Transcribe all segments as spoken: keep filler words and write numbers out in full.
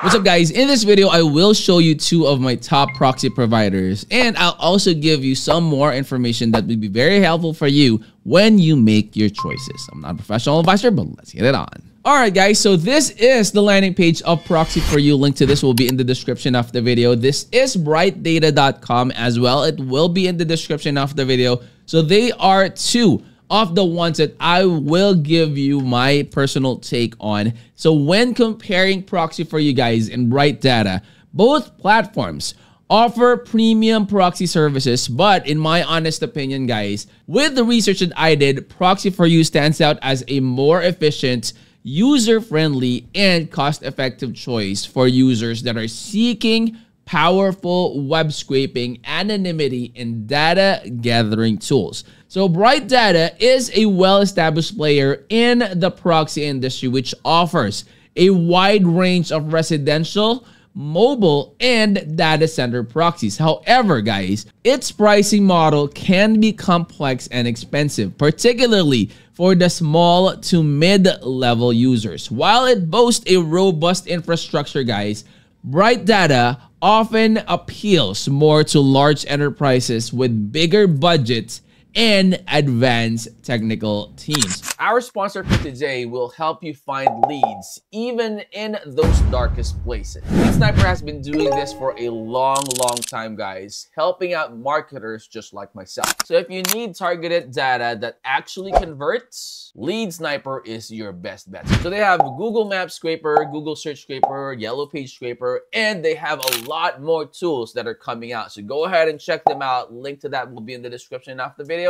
What's up guys, in this video I will show you two of my top proxy providers, and I'll also give you some more information that will be very helpful for you when you make your choices. I'm not a professional advisor, but let's get it on. All right guys, so this is the landing page of Proxy For You. Link to this will be in the description of the video. This is bright data dot com as well. It will be in the description of the video. So they are two of the ones that I will give you my personal take on. So when comparing Proxy For You guys and Bright Data, both platforms offer premium proxy services, but in my honest opinion guys, with the research that I did, Proxy For You stands out as a more efficient, user-friendly, and cost-effective choice for users that are seeking powerful web scraping, anonymity, and data gathering tools. So Bright Data is a well-established player in the proxy industry, which offers a wide range of residential, mobile, and data center proxies. However, guys, its pricing model can be complex and expensive, particularly for the small to mid-level users. While it boasts a robust infrastructure, guys, Bright Data often appeals more to large enterprises with bigger budgets and advanced technical teams. Our sponsor for today will help you find leads even in those darkest places. Lead Sniper has been doing this for a long, long time, guys, helping out marketers just like myself. So if you need targeted data that actually converts, Lead Sniper is your best bet. So they have Google Maps Scraper, Google Search Scraper, Yellow Page Scraper, and they have a lot more tools that are coming out. So go ahead and check them out. Link to that will be in the description of the video.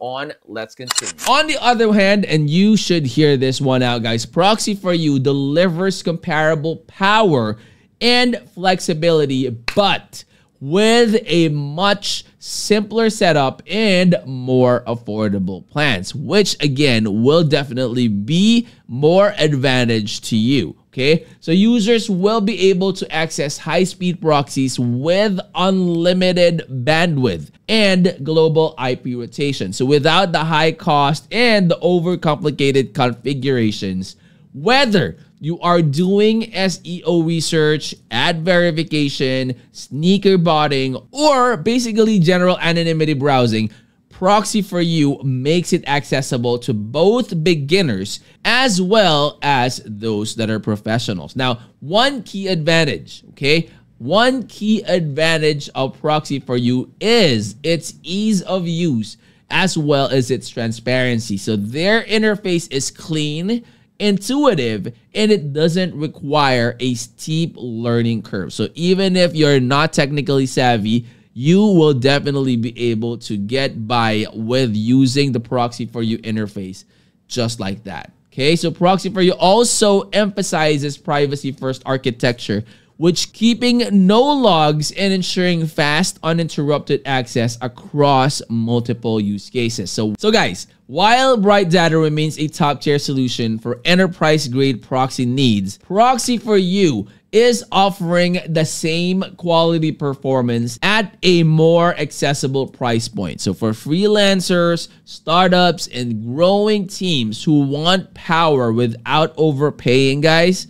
On, let's continue. On the other hand, and you should hear this one out, guys, Proxy For You delivers comparable power and flexibility, but with a much simpler setup and more affordable plans, which again will definitely be more advantage to you. Okay, so users will be able to access high-speed proxies with unlimited bandwidth and global I P rotation. So without the high cost and the overcomplicated configurations, whether you are doing S E O research, ad verification, sneaker botting, or basically general anonymity browsing, Proxy For You makes it accessible to both beginners as well as those that are professionals. Now, one key advantage, okay? One key advantage of Proxy For You is its ease of use as well as its transparency. So their interface is clean, intuitive, and it doesn't require a steep learning curve. So even if you're not technically savvy, you will definitely be able to get by with using the Proxy For You interface just like that. Okay, so Proxy For You also emphasizes privacy-first architecture, which keeping no logs and ensuring fast, uninterrupted access across multiple use cases. So, so guys, while Bright Data remains a top-tier solution for enterprise-grade proxy needs, Proxy For You is offering the same quality performance at a more accessible price point. So for freelancers, startups, and growing teams who want power without overpaying, guys,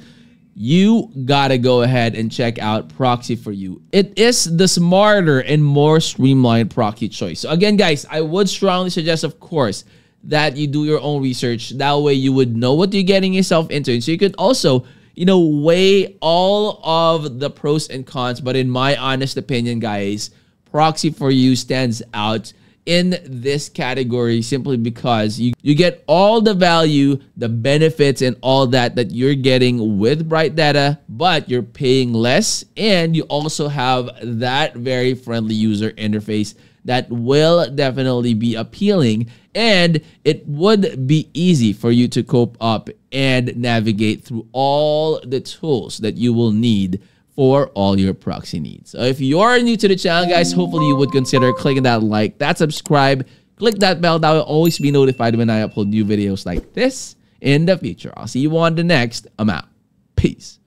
you gotta go ahead and check out Proxy For You. It is the smarter and more streamlined proxy choice. So again, guys, I would strongly suggest, of course, that you do your own research. That way you would know what you're getting yourself into. And so you could also, you know, weigh all of the pros and cons, but in my honest opinion, guys, Proxy For You stands out in this category simply because you, you get all the value, the benefits, and all that that you're getting with Bright Data, but you're paying less, and you also have that very friendly user interface that will definitely be appealing, and it would be easy for you to cope up and navigate through all the tools that you will need for all your proxy needs. So if you're new to the channel, guys, hopefully you would consider clicking that like, that subscribe, click that bell. That will always be notified when I upload new videos like this in the future. I'll see you on the next. I'm out. Peace.